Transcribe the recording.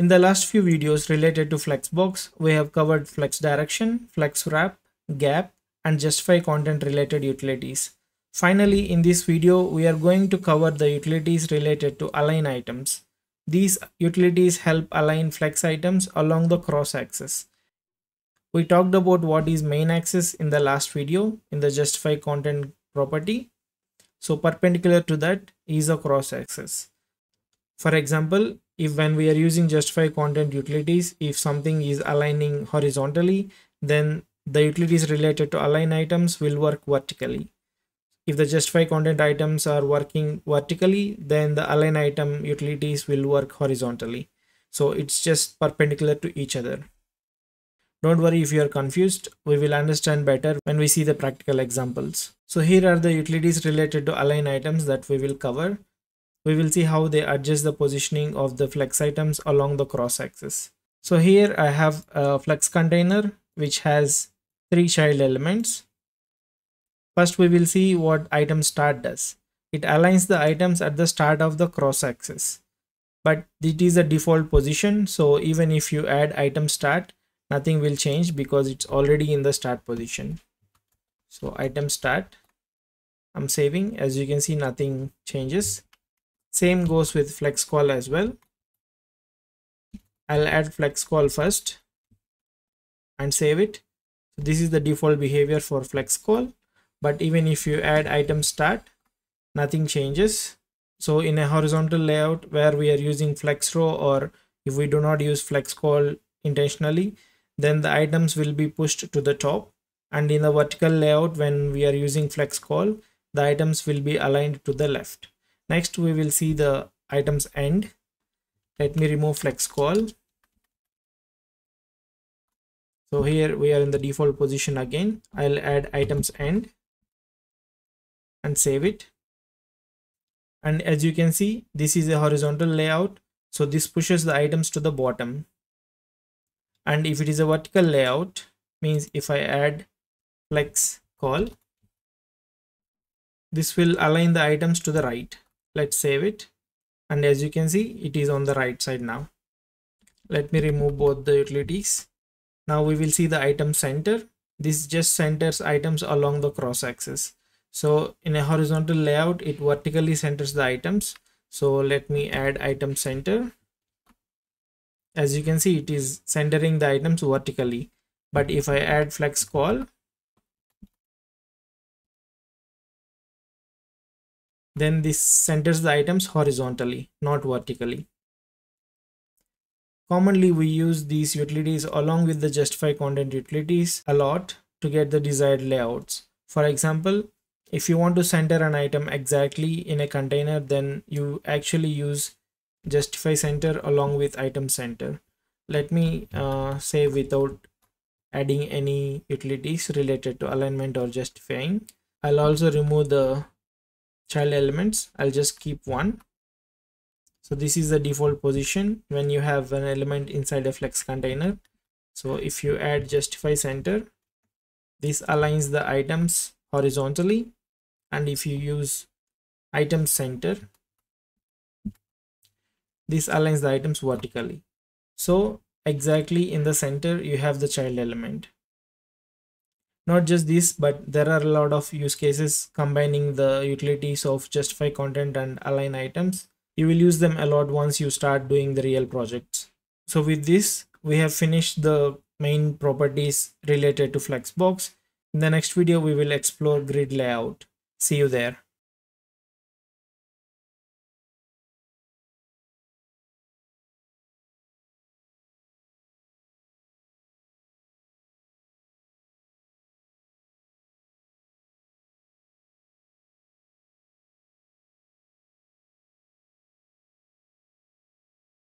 In the last few videos related to Flexbox, we have covered Flex Direction, Flex Wrap, Gap, and Justify content related utilities. Finally, in this video, we are going to cover the utilities related to Align Items. These utilities help align Flex items along the cross axis. We talked about what is main axis in the last video in the Justify content property. So perpendicular to that is a cross axis. For example, if when we are using Justify content utilities, if something is aligning horizontally, then the utilities related to align items will work vertically. If the Justify content items are working vertically, then the align item utilities will work horizontally. So it's just perpendicular to each other. Don't worry if you are confused, we will understand better when we see the practical examples. So here are the utilities related to align items that we will cover. We will see how they adjust the positioning of the flex items along the cross axis. So here I have a flex container which has three child elements. First we will see what item start does. It aligns the items at the start of the cross axis. But it is a default position, so even if you add item start, nothing will change because it's already in the start position. So item start, I'm saving. As you can see, nothing changes. Same goes with flex call as well. I'll add flex call first and save it. This is the default behavior for flex call, but even if you add item start, nothing changes. So in a horizontal layout where we are using flex row, or if we do not use flex call intentionally, then the items will be pushed to the top, and in the vertical layout when we are using flex call, the items will be aligned to the left. Next, we will see the items end. Let me remove flex call. So here we are in the default position again. I'll add items end and save it. And as you can see, this is a horizontal layout. So this pushes the items to the bottom. And if it is a vertical layout, means if I add flex call, this will align the items to the right. Let's save it, and as you can see, it is on the right side now. Let me remove both the utilities. Now we will see the item center. This just centers items along the cross axis. So in a horizontal layout, it vertically centers the items. So let me add item center. As you can see, it is centering the items vertically. But if I add flex call, then this centers the items horizontally, not vertically. Commonly, we use these utilities along with the Justify content utilities a lot to get the desired layouts. For example, if you want to center an item exactly in a container, then you actually use Justify center along with item center. Let me say without adding any utilities related to alignment or justifying. I'll also remove the child elements. I'll just keep one. So this is the default position when you have an element inside a flex container. So if you add justify center, this aligns the items horizontally, and if you use item center, this aligns the items vertically. So exactly in the center you have the child element. Not just this, but there are a lot of use cases combining the utilities of Justify content and align items. You will use them a lot once you start doing the real projects. So with this, we have finished the main properties related to Flexbox. In the next video, we will explore grid layout. See you there.